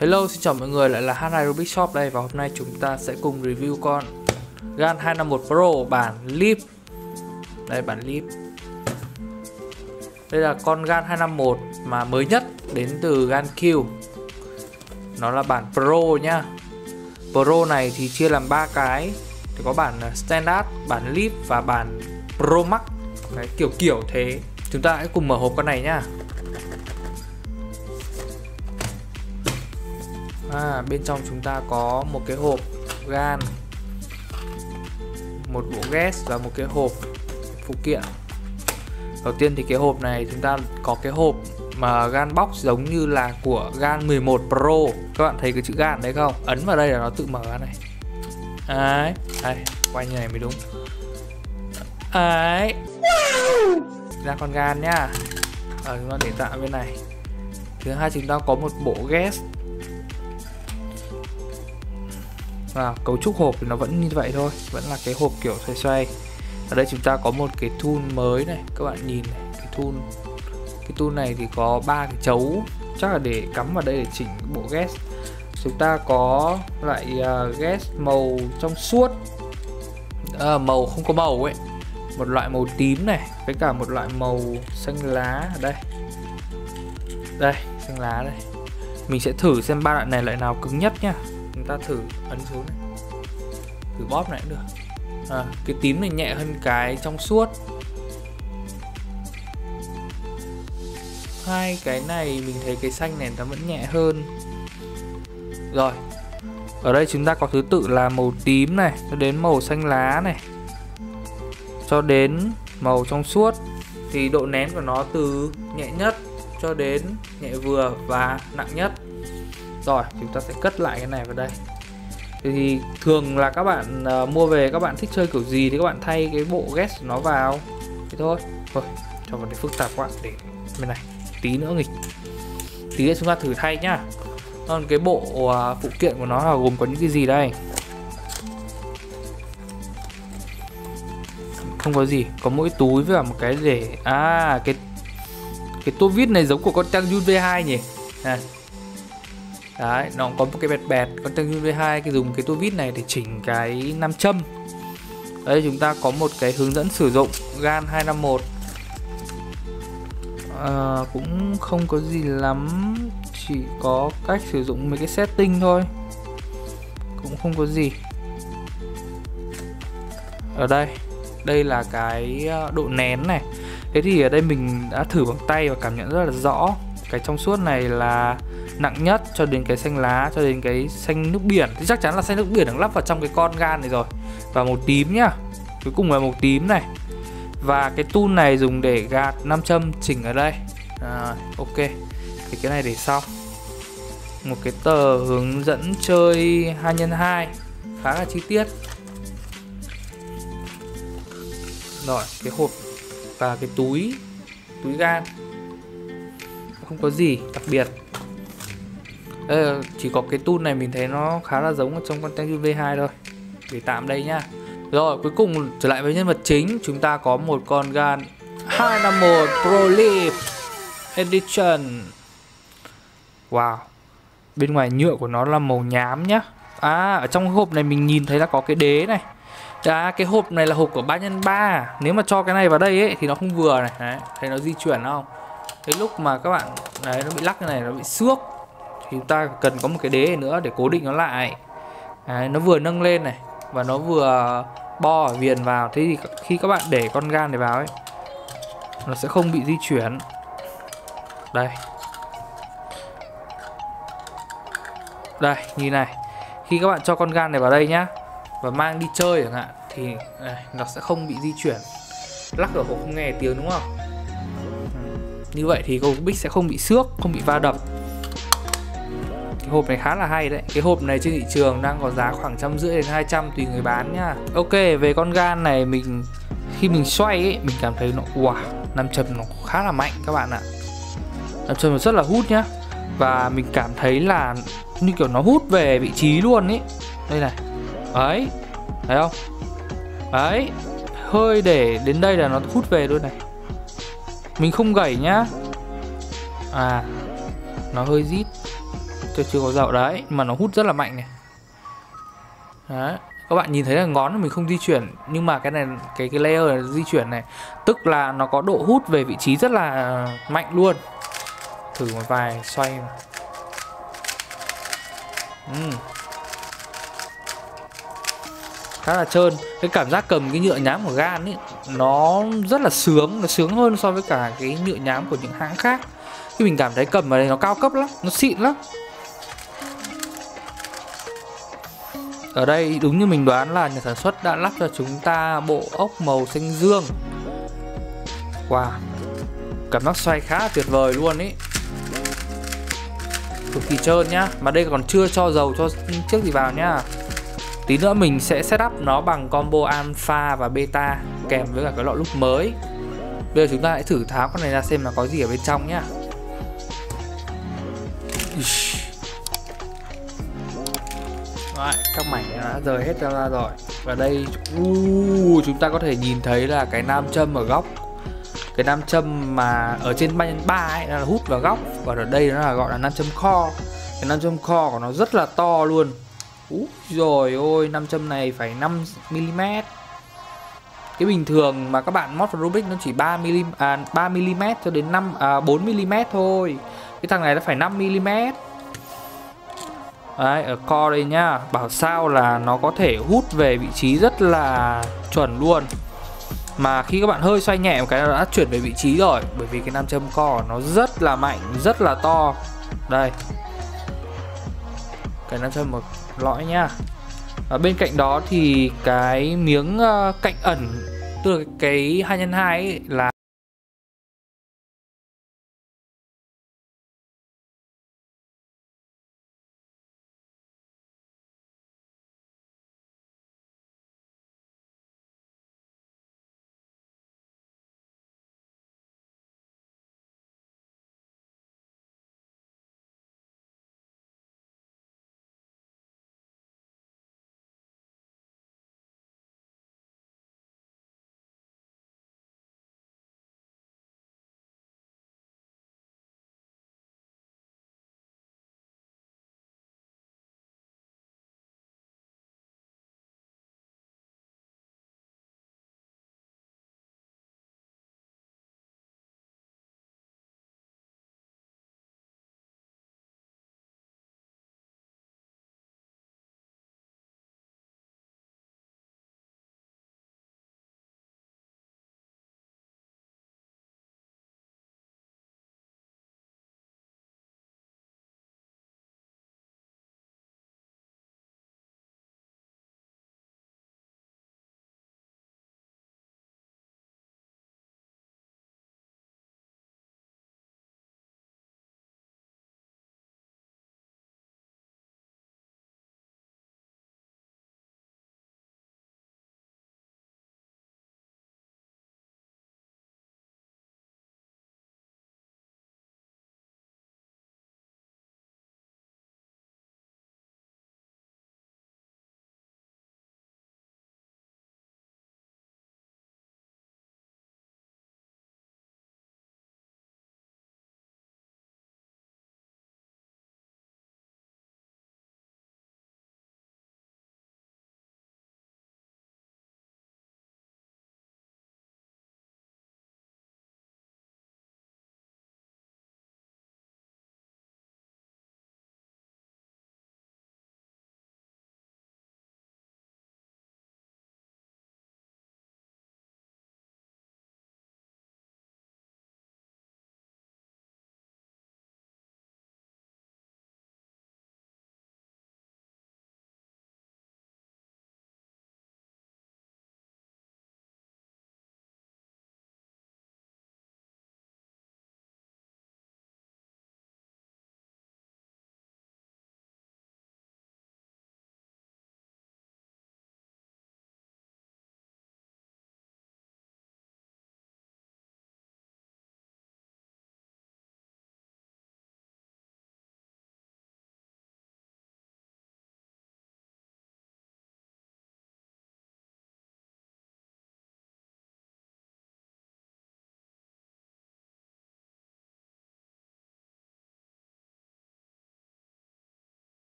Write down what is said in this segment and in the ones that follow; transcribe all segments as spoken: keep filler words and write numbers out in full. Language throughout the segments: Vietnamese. Hello, xin chào mọi người, lại là hát hai Rubik Shop đây. Và hôm nay chúng ta sẽ cùng review con GAN hai năm một Pro bản Leap. Đây, bản Leap. Đây là con GAN hai năm một mà mới nhất đến từ GAN Q. Nó là bản Pro nhá. Pro này thì chia làm ba cái, thì có bản Standard, bản Leap và bản Pro Max. Đấy, kiểu kiểu thế. Chúng ta hãy cùng mở hộp con này nhá. À, bên trong chúng ta có một cái hộp GAN, một bộ ghét và một cái hộp phụ kiện. Đầu tiên thì cái hộp này chúng ta có cái hộp mà GAN box giống như là của GAN mười một Pro. Các bạn thấy cái chữ GAN đấy không? Ấn vào đây là nó tự mở này. Đấy, đây, quay như này mới đúng. Đấy, ra con GAN nhá. Ờ, chúng ta để tạm bên này. Thứ hai chúng ta có một bộ ghét. À, cấu trúc hộp thì nó vẫn như vậy thôi, vẫn là cái hộp kiểu xoay xoay. Ở đây chúng ta có một cái tool mới này, các bạn nhìn này, cái tool cái tool này thì có ba cái chấu, chắc là để cắm vào đây để chỉnh bộ ghét. Chúng ta có loại uh, ghét màu trong suốt, à, màu không có màu ấy, một loại màu tím này với cả một loại màu xanh lá. Ở đây đây xanh lá đây, mình sẽ thử xem ba loại này loại nào cứng nhất nhá. Chúng ta thử ấn xuống này, thử bóp này cũng được. À, cái tím này nhẹ hơn cái trong suốt. Hai cái này mình thấy cái xanh này nó vẫn nhẹ hơn. Rồi, ở đây chúng ta có thứ tự là màu tím này cho đến màu xanh lá này cho đến màu trong suốt. Thì độ nén của nó từ nhẹ nhất cho đến nhẹ vừa và nặng nhất. Rồi, chúng ta sẽ cất lại cái này vào đây. Thì thường là các bạn uh, mua về, các bạn thích chơi kiểu gì thì các bạn thay cái bộ ghét của nó vào. Thế thôi. Thôi, cho vào để phức tạp quá, để bên này. Tí nữa nghịch. Tí nữa chúng ta thử thay nhá. Còn cái bộ uh, phụ kiện của nó là gồm có những cái gì đây? Không có gì, có mỗi túi với cả một cái để à cái cái tua vít này giống của con Tengyun V hai nhỉ. À. Đấy, nó có một cái bẹt bẹt. Con Tengyun V hai cái dùng cái tua vít này để chỉnh cái nam châm. Đây chúng ta có một cái hướng dẫn sử dụng GAN hai năm một. à, Cũng không có gì lắm, chỉ có cách sử dụng mấy cái setting thôi, cũng không có gì. Ở đây, đây là cái độ nén này. Thế thì ở đây mình đã thử bằng tay và cảm nhận rất là rõ. Cái trong suốt này là nặng nhất cho đến cái xanh lá, cho đến cái xanh nước biển. Thì chắc chắn là xanh nước biển đang lắp vào trong cái con GAN này rồi. Và màu tím nhá, cuối cùng là màu tím này. Và cái tool này dùng để gạt nam châm chỉnh ở đây. à, Ok, thì cái này để sau. Một cái tờ hướng dẫn chơi hai nhân hai khá là chi tiết. Rồi, cái hộp và cái túi túi GAN không có gì đặc biệt. Ờ, chỉ có cái tool này mình thấy nó khá là giống ở trong con Tengyun V hai thôi. Để tạm đây nhá. Rồi, cuối cùng trở lại với nhân vật chính, chúng ta có một con GAN hai năm một Pro Leap Edition. Wow. Bên ngoài nhựa của nó là màu nhám nhá. À, ở trong hộp này mình nhìn thấy là có cái đế này. À, cái hộp này là hộp của ba nhân ba. Nếu mà cho cái này vào đây ấy thì nó không vừa này. Đấy, thấy nó di chuyển không? Cái lúc mà các bạn đấy nó bị lắc như này, nó bị xước. Thì chúng ta cần có một cái đế này nữa để cố định nó lại. Đấy, nó vừa nâng lên này và nó vừa bo ở viền vào. Thế thì khi các bạn để con GAN này vào ấy, nó sẽ không bị di chuyển. Đây, đây như này. Khi các bạn cho con GAN này vào đây nhá và mang đi chơi chẳng hạn, thì đây, nó sẽ không bị di chuyển. Lắc ở hộp không nghe tiếng đúng không? Như vậy thì con Rubik sẽ không bị xước, không bị va đập. Cái hộp này khá là hay đấy. Cái hộp này trên thị trường đang có giá khoảng trăm rưỡi đến hai trăm tùy người bán nha. Ok, về con GAN này mình khi mình xoay ấy, mình cảm thấy nó wow, nam châm nó khá là mạnh các bạn ạ. Nam châm nó rất là hút nhá. Và mình cảm thấy là như kiểu nó hút về vị trí luôn ấy. Đây này. Đấy, thấy không? Đấy, hơi để đến đây là nó hút về luôn này. Mình không gẩy nhá. À, nó hơi rít. chưa chưa có dầu đấy, mà nó hút rất là mạnh này. Đấy, các bạn nhìn thấy là ngón mình không di chuyển, nhưng mà cái này cái cái layer này di chuyển này, tức là nó có độ hút về vị trí rất là mạnh luôn. Thử một vài xoay. Uhm. Khá là trơn. Cái cảm giác cầm cái nhựa nhám của GAN ấy, nó rất là sướng, nó sướng hơn so với cả cái nhựa nhám của những hãng khác. Khi mình cảm thấy cầm ở đây nó cao cấp lắm, nó xịn lắm. Ở đây đúng như mình đoán là nhà sản xuất đã lắp cho chúng ta bộ ốc màu xanh dương. Wow, cảm giác xoay khá là tuyệt vời luôn ấy, cực kỳ trơn nhá. Mà đây còn chưa cho dầu cho chiếc gì vào nhá. Tí nữa mình sẽ setup nó bằng combo alpha và beta kèm với cả cái lọ lúc mới. Bây giờ chúng ta hãy thử tháo con này ra xem là có gì ở bên trong nhá. Đấy, các mảnh đã rời hết ra rồi. Và đây uh, chúng ta có thể nhìn thấy là cái nam châm ở góc. Cái nam châm mà ở trên ba nhân ba ấy là hút vào góc. Và ở đây nó là gọi là nam châm kho. Cái nam châm kho của nó rất là to luôn. Úi rồi ôi, nam châm này phải năm mi li mét. Cái bình thường mà các bạn mod vào Rubik nó chỉ ba mi li mét à, ba mi li mét cho đến năm à, bốn mi li mét thôi. Cái thằng này nó phải năm mi li mét. Đấy, ở core đây nhá. Bảo sao là nó có thể hút về vị trí rất là chuẩn luôn. Mà khi các bạn hơi xoay nhẹ một cái nó đã chuyển về vị trí rồi. Bởi vì cái nam châm core nó rất là mạnh, rất là to. Đây, cái nam châm một lõi nhá. Ở bên cạnh đó thì cái miếng cạnh ẩn, tức là cái hai nhân hai ấy, là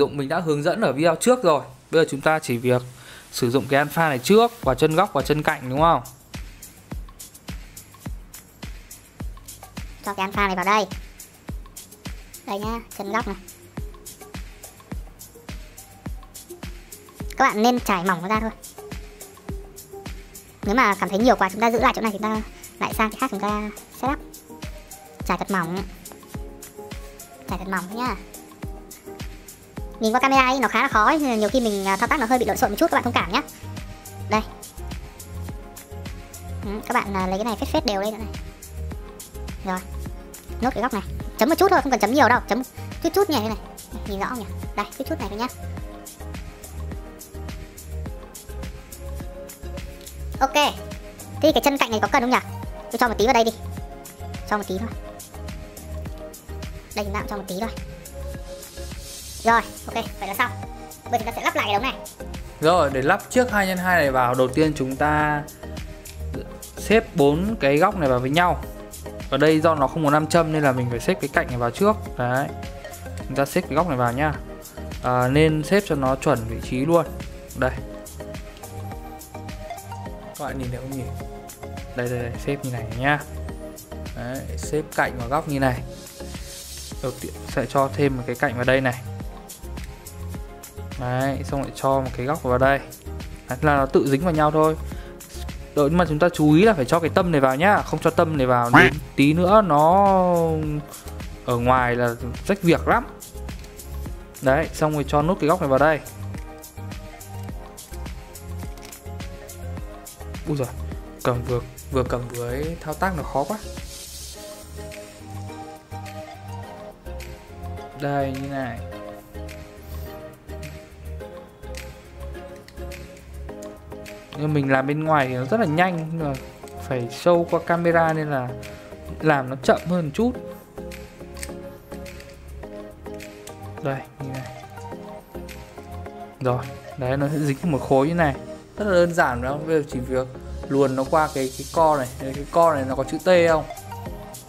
Dụng mình đã hướng dẫn ở video trước rồi. Bây giờ chúng ta chỉ việc sử dụng cái alpha này trước, và chân góc và chân cạnh, đúng không? Cho cái alpha này vào đây. Đây nhá, chân góc này. Các bạn nên trải mỏng nó ra thôi. Nếu mà cảm thấy nhiều quá chúng ta giữ lại chỗ này, chúng ta lại sang cái khác chúng ta setup. Trải thật mỏng. Trải thật mỏng thôi nhá. Nhìn qua camera ấy nó khá là khó ấy, nhiều khi mình thao tác nó hơi bị lộn xộn một chút, các bạn thông cảm nhé. Đây. Ừ, các bạn lấy cái này phết phết đều lên này. Rồi. Nốt cái góc này. Chấm một chút thôi, không cần chấm nhiều đâu, chấm chút chút nhẹ thế này. Nhìn rõ không nhỉ? Đây, chút chút này thôi nhá. Ok. Thì cái chân cạnh này có cần không nhỉ? Tôi cho một tí vào đây đi. Cho một tí thôi. Đây chúng ta cũng cho một tí thôi. Rồi, ok, vậy là xong. Bây giờ chúng ta sẽ lắp lại cái đống này. Rồi, để lắp chiếc hai nhân hai này vào, đầu tiên chúng ta xếp bốn cái góc này vào với nhau. Ở đây do nó không có nam châm nên là mình phải xếp cái cạnh này vào trước. Đấy. Chúng ta xếp cái góc này vào nhá. À, nên xếp cho nó chuẩn vị trí luôn. Đây. Các bạn nhìn thấy không nhỉ? Đây đây, đây xếp như này nhá. Đấy, xếp cạnh vào góc như này. Đầu tiên sẽ cho thêm một cái cạnh vào đây này. Đấy, xong lại cho một cái góc vào đây. Đấy, là nó tự dính vào nhau thôi. Rồi, nhưng mà chúng ta chú ý là phải cho cái tâm này vào nhá. Không cho tâm này vào đến tí nữa nó ở ngoài là rách việc lắm. Đấy, xong rồi cho nút cái góc này vào đây. Úi giời, cầm vừa, vừa cầm vừa ấy, thao tác nó khó quá. Đây, như này. Nhưng mình làm bên ngoài thì nó rất là nhanh, nhưng mà phải show qua camera nên là làm nó chậm hơn một chút. Đây, như này. Rồi, đấy nó sẽ dính một khối như này. Rất là đơn giản đó, bây giờ chỉ việc luồn nó qua cái cái co này. Cái co này nó có chữ T không?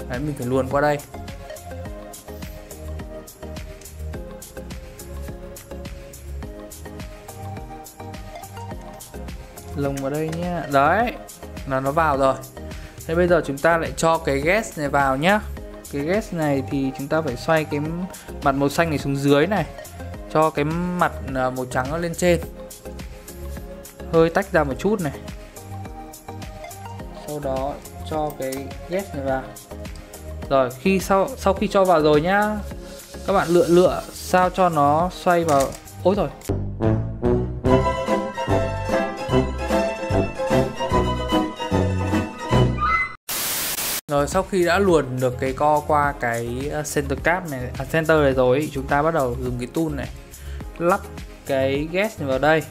Đấy, mình phải luồn qua đây. Lồng vào đây nhá. Đấy, là nó vào rồi. Thế bây giờ chúng ta lại cho cái ghét này vào nhá. Cái ghét này thì chúng ta phải xoay cái mặt màu xanh này xuống dưới này, cho cái mặt màu trắng nó lên trên. Hơi tách ra một chút này. Sau đó cho cái ghét này vào. Rồi, khi sau sau khi cho vào rồi nhá, các bạn lựa lựa sao cho nó xoay vào. Ôi rồi. Rồi sau khi đã luồn được cái co qua cái center cap này, à, center này rồi ý, chúng ta bắt đầu dùng cái tool này lắp cái ghét này vào đây.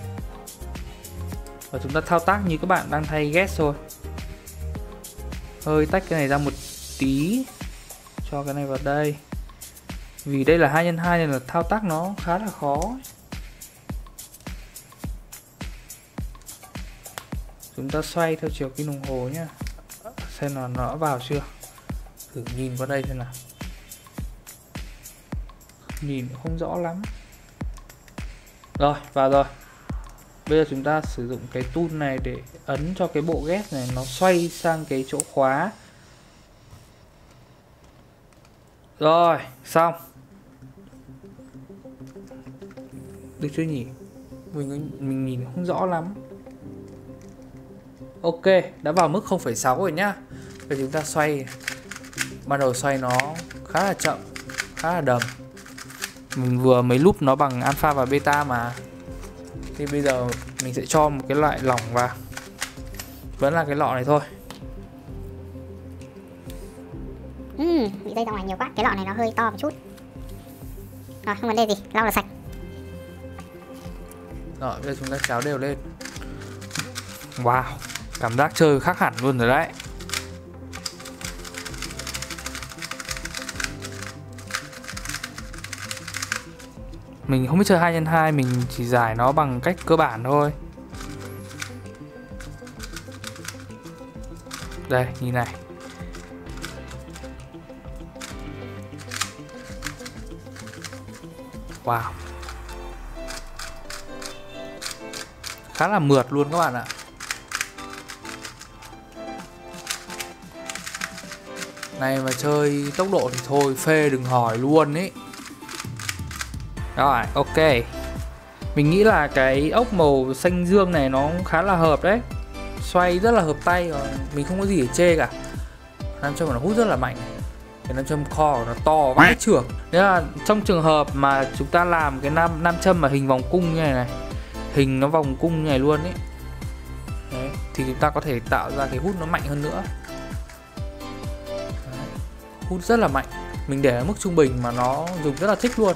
Và chúng ta thao tác như các bạn đang thay ghét thôi. Hơi tách cái này ra một tí. Cho cái này vào đây. Vì đây là hai nhân hai nên là thao tác nó khá là khó. Chúng ta xoay theo chiều kim đồng hồ nhá. Xem là nó đã vào chưa. Thử nhìn qua đây xem nào. Nhìn không rõ lắm. Rồi, vào rồi. Bây giờ chúng ta sử dụng cái tool này để ấn cho cái bộ ghét này nó xoay sang cái chỗ khóa. Rồi, xong. Được chưa nhỉ? Mình, mình nhìn không rõ lắm. Ok, đã vào mức không phẩy sáu rồi nhá. Bây giờ chúng ta xoay. Ban đầu xoay nó khá là chậm, khá là đầm. Mình vừa mới loop nó bằng alpha và beta mà. Thì bây giờ mình sẽ cho một cái loại lỏng vào. Vẫn là cái lọ này thôi. Ừ, bị dây ra ngoài nhiều quá. Cái lọ này nó hơi to một chút. Rồi, không vấn đề gì, lau là sạch. Rồi, bây giờ chúng ta cháo đều lên. Wow, cảm giác chơi khác hẳn luôn rồi đấy. Mình không biết chơi hai nhân hai, mình chỉ giải nó bằng cách cơ bản thôi. Đây, nhìn này. Wow, khá là mượt luôn các bạn ạ. Này mà chơi tốc độ thì thôi phê đừng hỏi luôn ý. Rồi, ok. Mình nghĩ là cái ốc màu xanh dương này nó khá là hợp đấy. Xoay rất là hợp tay, mình không có gì để chê cả. Nam châm nó hút rất là mạnh. Cái nam châm kho nó to vãi chưởng. Nên là trong trường hợp mà chúng ta làm cái nam nam châm mà hình vòng cung như này này, hình nó vòng cung như này luôn ý, đấy, thì chúng ta có thể tạo ra cái hút nó mạnh hơn nữa. Đấy, hút rất là mạnh. Mình để ở mức trung bình mà nó dùng rất là thích luôn.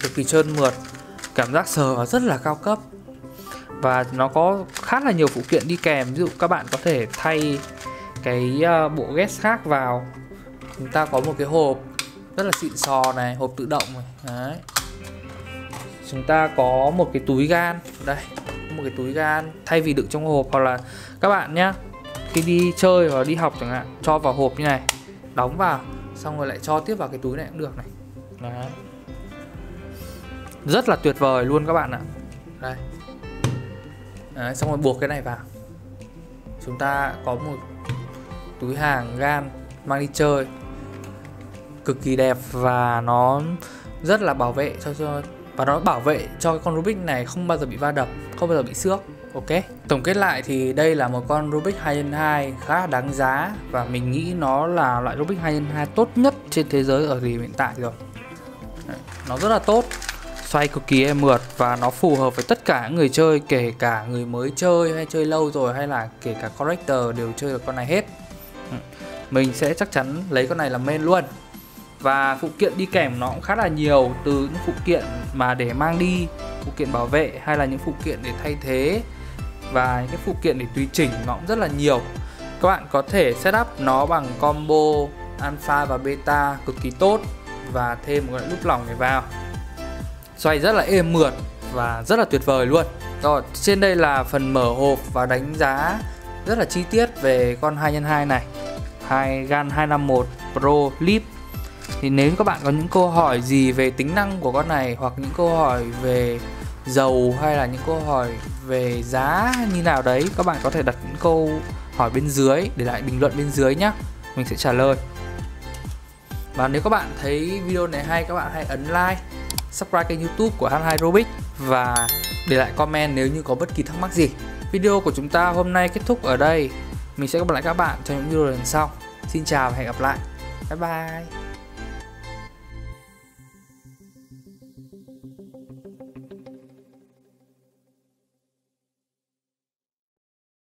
Cực kỳ trơn mượt, cảm giác sờ rất là cao cấp. Và nó có khá là nhiều phụ kiện đi kèm. Ví dụ các bạn có thể thay cái bộ ghét khác vào. Chúng ta có một cái hộp rất là xịn sò này, hộp tự động này. Đấy. Chúng ta có một cái túi gan. Đây, một cái túi gan thay vì đựng trong hộp. Hoặc là các bạn nhá, khi đi chơi hoặc đi học chẳng hạn, cho vào hộp như này, đóng vào, xong rồi lại cho tiếp vào cái túi này cũng được này. Đấy, rất là tuyệt vời luôn các bạn ạ. Đây. Đấy, xong rồi buộc cái này vào. Chúng ta có một túi hàng gan mang đi chơi. Cực kỳ đẹp và nó rất là bảo vệ cho, cho và nó bảo vệ cho con Rubik này không bao giờ bị va đập, không bao giờ bị xước. Ok. Tổng kết lại thì đây là một con Rubik hai nhân hai khá là đáng giá và mình nghĩ nó là loại Rubik hai nhân hai tốt nhất trên thế giới ở thời điểm hiện tại rồi. Đấy, nó rất là tốt. Xoay cực kỳ êm mượt và nó phù hợp với tất cả người chơi, kể cả người mới chơi hay chơi lâu rồi hay là kể cả character đều chơi được con này hết. Mình sẽ chắc chắn lấy con này làm main luôn. Và phụ kiện đi kèm nó cũng khá là nhiều, từ những phụ kiện mà để mang đi, phụ kiện bảo vệ hay là những phụ kiện để thay thế và những cái phụ kiện để tùy chỉnh nó cũng rất là nhiều. Các bạn có thể setup nó bằng combo alpha và beta cực kỳ tốt và thêm một loại nút lỏng này vào. Xoay rất là êm mượt và rất là tuyệt vời luôn. Rồi, trên đây là phần mở hộp và đánh giá rất là chi tiết về con hai nhân hai này, GAN hai năm một Pro Leap. Thì nếu các bạn có những câu hỏi gì về tính năng của con này hoặc những câu hỏi về dầu hay là những câu hỏi về giá như nào đấy, các bạn có thể đặt những câu hỏi bên dưới, để lại bình luận bên dưới nhé, mình sẽ trả lời. Và nếu các bạn thấy video này hay, các bạn hãy ấn like, subscribe kênh YouTube của hát hai Rubik và để lại comment nếu như có bất kỳ thắc mắc gì. Video của chúng ta hôm nay kết thúc ở đây. Mình sẽ gặp lại các bạn trong những video lần sau. Xin chào và hẹn gặp lại. Bye bye.